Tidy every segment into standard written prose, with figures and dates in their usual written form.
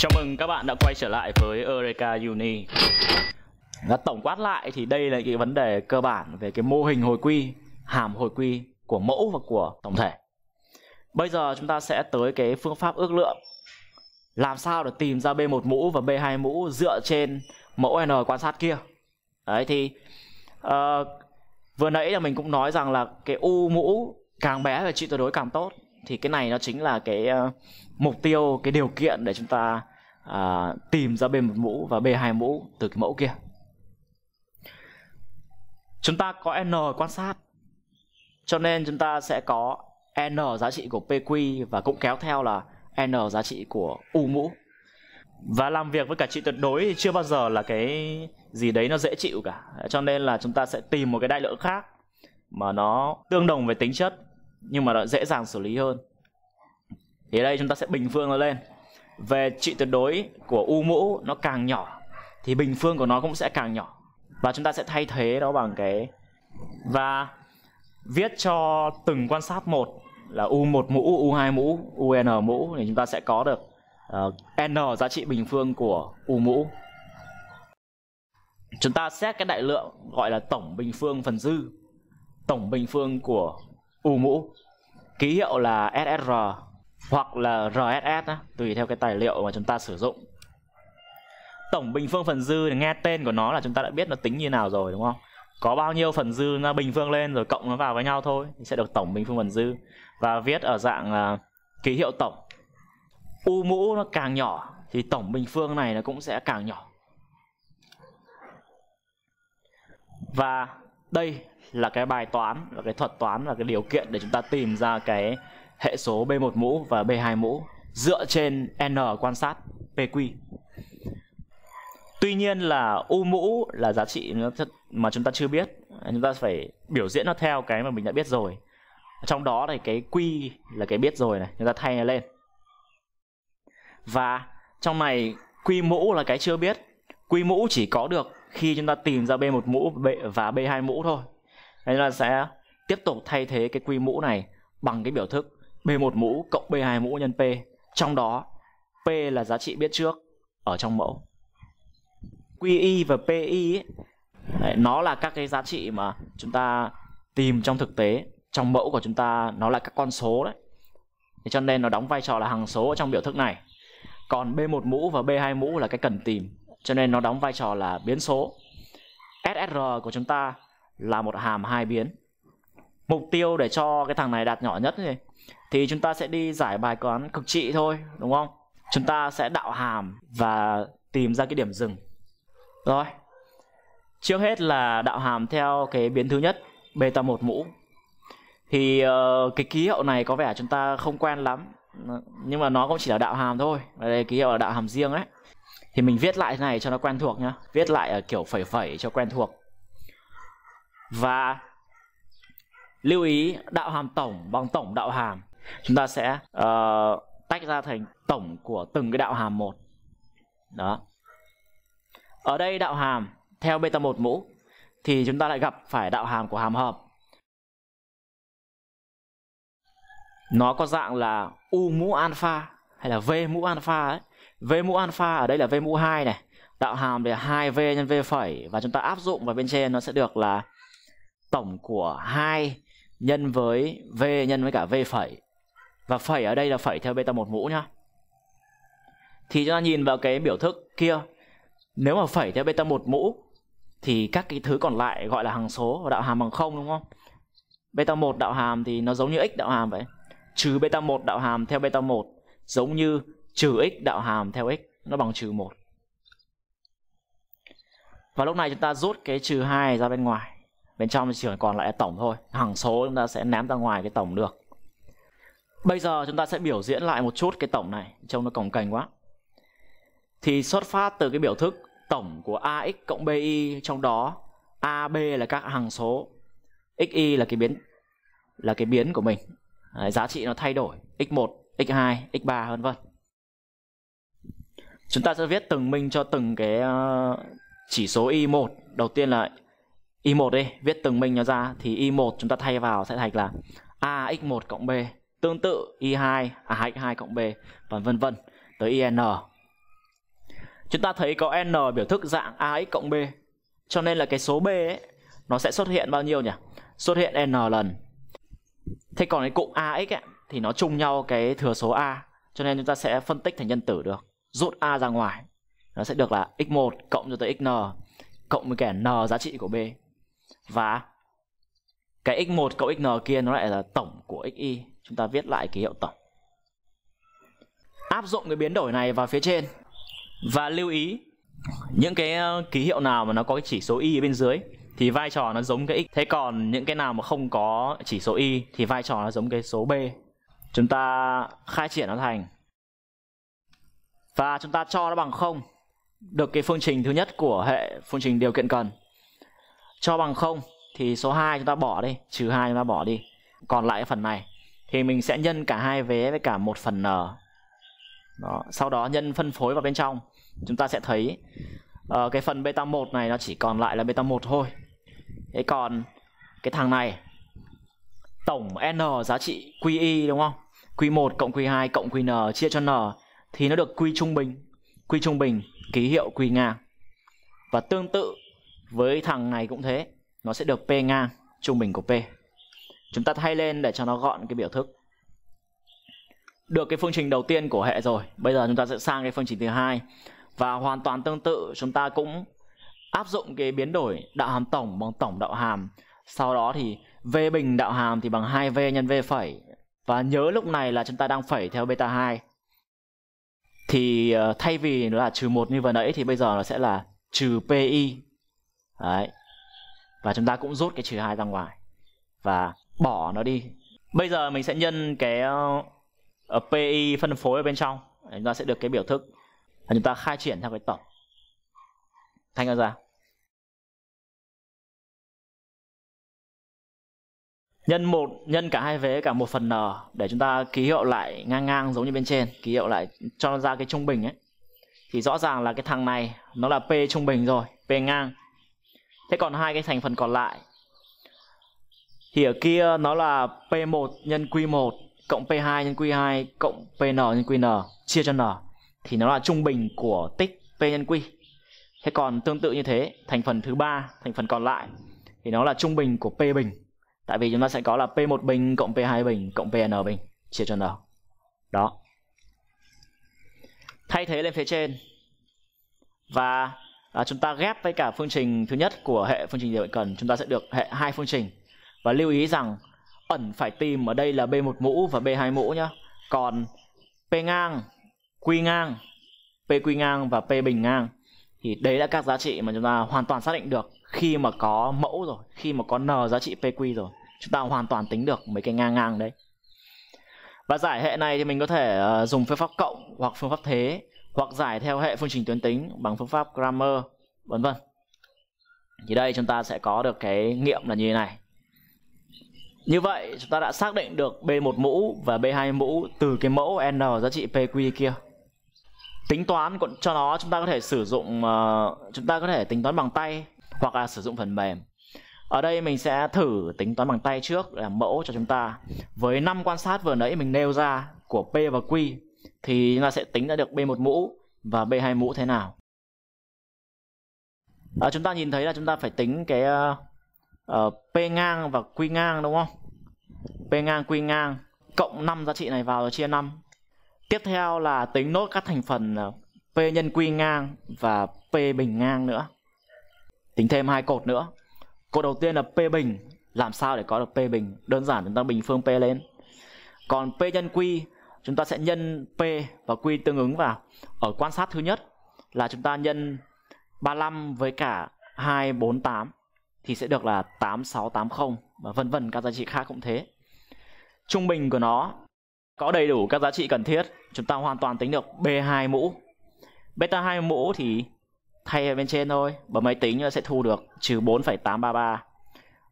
Chào mừng các bạn đã quay trở lại với Eureka! Uni. Tổng quát lại thì đây là cái vấn đề cơ bản về cái mô hình hồi quy, hàm hồi quy của mẫu và của tổng thể. Bây giờ chúng ta sẽ tới cái phương pháp ước lượng. Làm sao để tìm ra B1 mũ và B2 mũ dựa trên mẫu N quan sát kia. Đấy thì vừa nãy là mình cũng nói rằng là cái U mũ càng bé về trị tuyệt đối càng tốt. Thì cái này nó chính là cái mục tiêu, cái điều kiện để chúng ta tìm ra B1 mũ và B2 mũ từ cái mẫu kia. Chúng ta có N quan sát, cho nên chúng ta sẽ có N giá trị của PQ và cũng kéo theo là N giá trị của U mũ. Và làm việc với cả trị tuyệt đối thì chưa bao giờ là cái gì đấy nó dễ chịu cả. Cho nên là chúng ta sẽ tìm một cái đại lượng khác mà nó tương đồng về tính chất nhưng mà nó dễ dàng xử lý hơn. Thì ở đây chúng ta sẽ bình phương nó lên. Về trị tuyệt đối của U mũ nó càng nhỏ thì bình phương của nó cũng sẽ càng nhỏ. Và chúng ta sẽ thay thế nó bằng cái, và viết cho từng quan sát một là U1 mũ, U2 mũ, UN mũ, thì chúng ta sẽ có được N giá trị bình phương của U mũ. Chúng ta xét cái đại lượng gọi là tổng bình phương phần dư, tổng bình phương của U mũ, ký hiệu là SSR hoặc là RSS, tùy theo cái tài liệu mà chúng ta sử dụng. Tổng bình phương phần dư, nghe tên của nó là chúng ta đã biết nó tính như nào rồi đúng không? Có bao nhiêu phần dư nó bình phương lên rồi cộng nó vào với nhau thôi thì sẽ được tổng bình phương phần dư. Và viết ở dạng ký hiệu tổng. U mũ nó càng nhỏ thì tổng bình phương này nó cũng sẽ càng nhỏ. Và đây là cái bài toán, là cái thuật toán, là cái điều kiện để chúng ta tìm ra cái hệ số B1 mũ và B2 mũ dựa trên N quan sát PQ. Tuy nhiên là U mũ là giá trị mà chúng ta chưa biết. Chúng ta phải biểu diễn nó theo cái mà mình đã biết rồi. Trong đó thì cái Q là cái biết rồi này, chúng ta thay nó lên. Và trong này Q mũ là cái chưa biết. Q mũ chỉ có được khi chúng ta tìm ra B1 mũ và B2 mũ thôi. Nên là sẽ tiếp tục thay thế cái Q mũ này bằng cái biểu thức B1 mũ cộng B2 mũ nhân P. Trong đó P là giá trị biết trước ở trong mẫu. QI và PI ấy, nó là các cái giá trị mà chúng ta tìm trong thực tế. Trong mẫu của chúng ta nó là các con số đấy. Thế cho nên nó đóng vai trò là hằng số ở trong biểu thức này. Còn B1 mũ và B2 mũ là cái cần tìm, cho nên nó đóng vai trò là biến số. SSR của chúng ta là một hàm hai biến. Mục tiêu để cho cái thằng này đạt nhỏ nhất thì chúng ta sẽ đi giải bài toán cực trị thôi, đúng không? Chúng ta sẽ đạo hàm và tìm ra cái điểm dừng. Rồi, trước hết là đạo hàm theo cái biến thứ nhất, beta 1 mũ. Thì cái ký hiệu này có vẻ chúng ta không quen lắm, nhưng mà nó cũng chỉ là đạo hàm thôi. Đây ký hiệu là đạo hàm riêng đấy. Thì mình viết lại thế này cho nó quen thuộc nhá. Viết lại ở kiểu phẩy phẩy cho quen thuộc. Và lưu ý đạo hàm tổng bằng tổng đạo hàm. Chúng ta sẽ tách ra thành tổng của từng cái đạo hàm một. Đó. Ở đây đạo hàm theo beta 1 mũ thì chúng ta lại gặp phải đạo hàm của hàm hợp. Nó có dạng là U mũ alpha hay là V mũ alpha ấy. V mũ alpha ở đây là V mũ 2 này. Đạo hàm là 2V nhân V phẩy. Và chúng ta áp dụng vào bên trên nó sẽ được là tổng của 2 nhân với V nhân với cả V phẩy. Và phẩy ở đây là phẩy theo beta 1 mũ nhá. Thì chúng ta nhìn vào cái biểu thức kia, nếu mà phẩy theo beta 1 mũ thì các cái thứ còn lại gọi là hằng số và đạo hàm bằng 0 đúng không? Beta 1 đạo hàm thì nó giống như x đạo hàm vậy. Trừ beta 1 đạo hàm theo beta 1 giống như trừ x đạo hàm theo x, nó bằng trừ 1. Và lúc này chúng ta rút cái trừ 2 ra bên ngoài. Bên trong chỉ còn lại là tổng thôi. Hằng số chúng ta sẽ ném ra ngoài cái tổng được. Bây giờ chúng ta sẽ biểu diễn lại một chút cái tổng này, trông nó cồng kềnh quá. Thì xuất phát từ cái biểu thức tổng của AX cộng BI, trong đó AB là các hằng số, XY là cái biến của mình. Đấy, giá trị nó thay đổi x1, x2, x3 vân vân. Chúng ta sẽ viết từng minh cho từng cái chỉ số y1. Đầu tiên là y1 đi, viết từng minh nó ra thì y1 chúng ta thay vào sẽ thành là AX1 cộng B, tương tự y2 x2 cộng B và vân vân tới yn. chúng ta thấy có n biểu thức dạng ax cộng b, cho nên là cái số b ấy, nó sẽ xuất hiện bao nhiêu nhỉ? Xuất hiện n lần. Thế còn cái cụm ax ấy, thì nó chung nhau cái thừa số a, cho nên chúng ta sẽ phân tích thành nhân tử được, rút a ra ngoài, nó sẽ được là x1 cộng cho tới xn cộng với cả n giá trị của b, và cái x1 cộng xn kia nó lại là tổng của xy. Chúng ta viết lại ký hiệu tổng. Áp dụng cái biến đổi này vào phía trên, và lưu ý những cái ký hiệu nào mà nó có cái chỉ số y ở bên dưới thì vai trò nó giống cái x, thế còn những cái nào mà không có chỉ số y thì vai trò nó giống cái số b. Chúng ta khai triển nó thành, và chúng ta cho nó bằng 0, được cái phương trình thứ nhất của hệ phương trình điều kiện cần. Cho bằng 0 thì số 2 chúng ta bỏ đi, trừ 2 chúng ta bỏ đi, còn lại phần này thì mình sẽ nhân cả hai vế với cả 1/n. Đó, sau đó nhân phân phối vào bên trong, chúng ta sẽ thấy cái phần beta 1 này nó chỉ còn lại là beta 1 thôi. Thế còn cái thằng này tổng n giá trị qy đúng không? Q1 cộng q2 cộng qn chia cho n thì nó được q trung bình. Q trung bình ký hiệu q ngang. Và tương tự với thằng này cũng thế, nó sẽ được p ngang trung bình của p. Chúng ta thay lên để cho nó gọn cái biểu thức. Được cái phương trình đầu tiên của hệ rồi, bây giờ chúng ta sẽ sang cái phương trình thứ hai, và hoàn toàn tương tự, chúng ta cũng áp dụng cái biến đổi đạo hàm tổng bằng tổng đạo hàm, sau đó thì v bình đạo hàm thì bằng 2v nhân v phẩy, và nhớ lúc này là chúng ta đang phẩy theo beta 2, thì thay vì nó là trừ 1 như vừa nãy thì bây giờ nó sẽ là trừ pi. Đấy, và chúng ta cũng rút cái trừ 2 ra ngoài và bỏ nó đi. Bây giờ mình sẽ nhân cái pi phân phối ở bên trong, chúng ta sẽ được cái biểu thức, và chúng ta khai triển theo cái tổng thành ra. Nhân 1, nhân cả hai vế cả 1/n để chúng ta ký hiệu lại ngang ngang giống như bên trên, ký hiệu lại cho nó ra cái trung bình ấy. Thì rõ ràng là cái thằng này nó là p trung bình rồi, p ngang. Thế còn hai cái thành phần còn lại thì ở kia nó là p1 nhân q1 cộng p2 nhân q2 cộng pn nhân qn chia cho n, thì nó là trung bình của tích p nhân q. Thế còn tương tự như thế, thành phần thứ ba, thành phần còn lại thì nó là trung bình của p bình. Tại vì chúng ta sẽ có là p1 bình cộng p2 bình cộng pn bình chia cho n. Đó. Thay thế lên phía trên, và chúng ta ghép với cả phương trình thứ nhất của hệ phương trình điều kiện cần, chúng ta sẽ được hệ hai phương trình. Và lưu ý rằng ẩn phải tìm ở đây là b1 mũ và b2 mũ nhá. Còn p ngang, q ngang, pq ngang và p bình ngang thì đấy là các giá trị mà chúng ta hoàn toàn xác định được khi mà có mẫu rồi, khi mà có n giá trị pq rồi, chúng ta hoàn toàn tính được mấy cái ngang ngang đấy. Và giải hệ này thì mình có thể dùng phương pháp cộng hoặc phương pháp thế, hoặc giải theo hệ phương trình tuyến tính bằng phương pháp Cramer, vân vân. Thì đây chúng ta sẽ có được cái nghiệm là như thế này. Như vậy chúng ta đã xác định được b1 mũ và b2 mũ từ cái mẫu n giá trị pq kia. Tính toán cho nó chúng ta có thể sử dụng, chúng ta có thể tính toán bằng tay hoặc là sử dụng phần mềm. Ở đây mình sẽ thử tính toán bằng tay trước để làm mẫu cho chúng ta. Với 5 quan sát vừa nãy mình nêu ra của p và q thì chúng ta sẽ tính ra được b1 mũ và b2 mũ thế nào. Chúng ta nhìn thấy là chúng ta phải tính cái p ngang và q ngang đúng không? P ngang q ngang cộng 5 giá trị này vào rồi chia 5. Tiếp theo là tính nốt các thành phần p nhân q ngang và p bình ngang nữa. Tính thêm hai cột nữa. Cột đầu tiên là p bình. Làm sao để có được p bình? Đơn giản chúng ta bình phương p lên. Còn p nhân q, chúng ta sẽ nhân p và q tương ứng vào. Ở quan sát thứ nhất là chúng ta nhân 35 với cả 248 thì sẽ được là 8680, và vân vân các giá trị khác cũng thế. Trung bình của nó có đầy đủ các giá trị cần thiết, chúng ta hoàn toàn tính được b2 mũ. Beta 2 mũ thì thay ở bên trên thôi, bấm máy tính nó sẽ thu được trừ 4,833.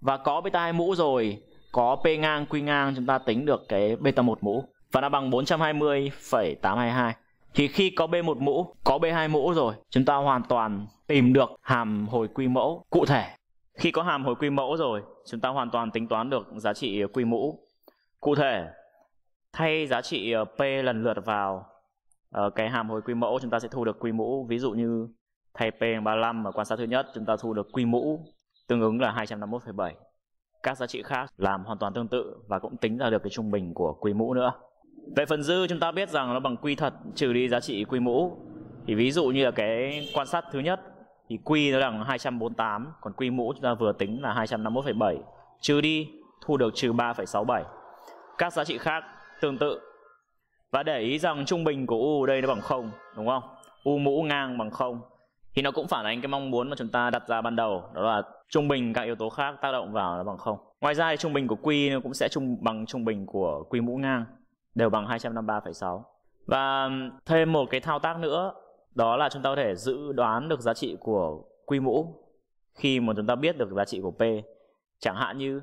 Và có beta 2 mũ rồi, có p ngang q ngang, chúng ta tính được cái beta 1 mũ, và nó bằng 420,822. Thì khi có b1 mũ, có b2 mũ rồi, chúng ta hoàn toàn tìm được hàm hồi quy mẫu cụ thể. Khi có hàm hồi quy mẫu rồi, chúng ta hoàn toàn tính toán được giá trị quy mũ. Cụ thể, thay giá trị p lần lượt vào cái hàm hồi quy mẫu, chúng ta sẽ thu được quy mũ, ví dụ như thay P35 ở quan sát thứ nhất, chúng ta thu được quy mũ tương ứng là 251,7. Các giá trị khác làm hoàn toàn tương tự và cũng tính ra được cái trung bình của quy mũ nữa. Về phần dư, chúng ta biết rằng nó bằng quy thật trừ đi giá trị quy mũ. Thì ví dụ như là cái quan sát thứ nhất thì quy nó bằng 248, còn quy mũ chúng ta vừa tính là 251,7, trừ đi thu được trừ 3,67. Các giá trị khác tương tự. Và để ý rằng trung bình của U đây nó bằng 0, đúng không? U mũ ngang bằng 0. Thì nó cũng phản ánh cái mong muốn mà chúng ta đặt ra ban đầu, đó là trung bình các yếu tố khác tác động vào nó bằng 0. Ngoài ra thì trung bình của Q nó cũng sẽ bằng trung bình của Q mũ ngang, đều bằng 253,6. Và thêm một cái thao tác nữa, đó là chúng ta có thể dự đoán được giá trị của Q mũ khi mà chúng ta biết được giá trị của P. Chẳng hạn như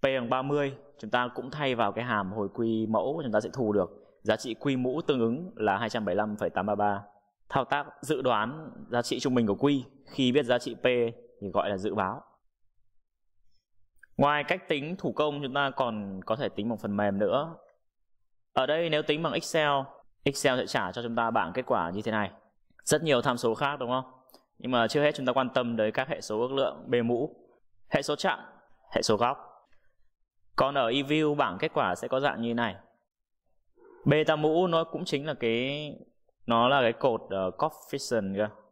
P bằng 30, chúng ta cũng thay vào cái hàm hồi quy mẫu, chúng ta sẽ thu được giá trị Q mũ tương ứng là 275,833. Thao tác dự đoán giá trị trung bình của Q khi biết giá trị P thì gọi là dự báo. Ngoài cách tính thủ công, chúng ta còn có thể tính bằng phần mềm nữa. Ở đây nếu tính bằng Excel, Excel sẽ trả cho chúng ta bảng kết quả như thế này. Rất nhiều tham số khác, đúng không? Nhưng mà trước hết chúng ta quan tâm đến các hệ số ước lượng B mũ, hệ số chặng, hệ số góc. Còn ở eView, bảng kết quả sẽ có dạng như thế này. Beta mũ nó cũng chính là cái cột coefficient kìa.